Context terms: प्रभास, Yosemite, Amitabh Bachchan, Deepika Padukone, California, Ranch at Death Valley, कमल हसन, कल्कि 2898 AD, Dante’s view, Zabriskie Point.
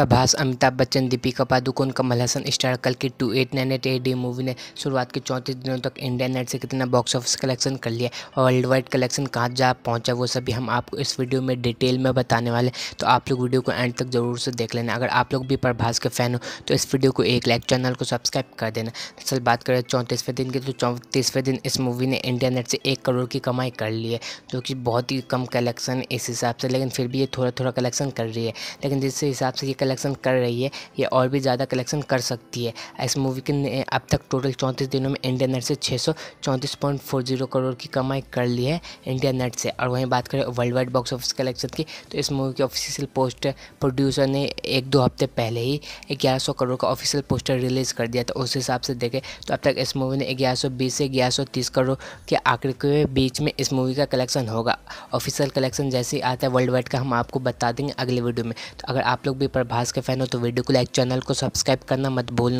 प्रभास, Amitabh Bachchan, Deepika Padukone, कमल हसन star कल्कि 2898 AD movie ने शुरुआत के 34 दिनों तक इंडिया नेट से कितना बॉक्स ऑफिस कलेक्शन कर लिया और वर्ल्ड वाइड कलेक्शन कहाँ जा पहुँचा, वो सभी हम आपको इस वीडियो में डिटेल में बताने वाले हैं। तो आप लोग वीडियो को एंड तक जरूर से देख लेना। अगर आप लोग भी प्रभास के फैन हो तो इस वीडियो को एक लाइक, चैनल को सब्सक्राइब कर देना। दरअसल बात करें 34वें दिन की, तो 34वें दिन इस मूवी ने इंडिया नेट से 1 करोड़ की कमाई कर ली है, जो कि बहुत ही कम कलेक्शन इस हिसाब से, लेकिन फिर भी ये थोड़ा थोड़ा कलेक्शन कर रही है। लेकिन जिस हिसाब से ये कलेक्शन कर रही है, ये और भी ज़्यादा कलेक्शन कर सकती है। इस मूवी ने अब तक टोटल 34 दिनों में इंडिया नेट से 634.40 करोड़ की कमाई कर ली है इंडिया नेट से। और वहीं बात करें world wide box office collection की, तो इस मूवी के ऑफिशियल पोस्टर प्रोड्यूसर ने 1-2 हफ्ते पहले ही 1100 करोड़ का ऑफिशियल पोस्टर रिलीज़ कर दिया। तो उस हिसाब से देखें तो अब तक इस मूवी ने 1120 से 1130 करोड़ के आंकड़े के बीच में इस मूवी का कलेक्शन होगा। ऑफिशियल कलेक्शन जैसे ही आता है वर्ल्ड वाइड का, हम आपको बता देंगे अगले वीडियो में। तो अगर आप लोग भी प्रभास के फैन हो तो वीडियो को लाइक, चैनल को सब्सक्राइब करना मत भूलना।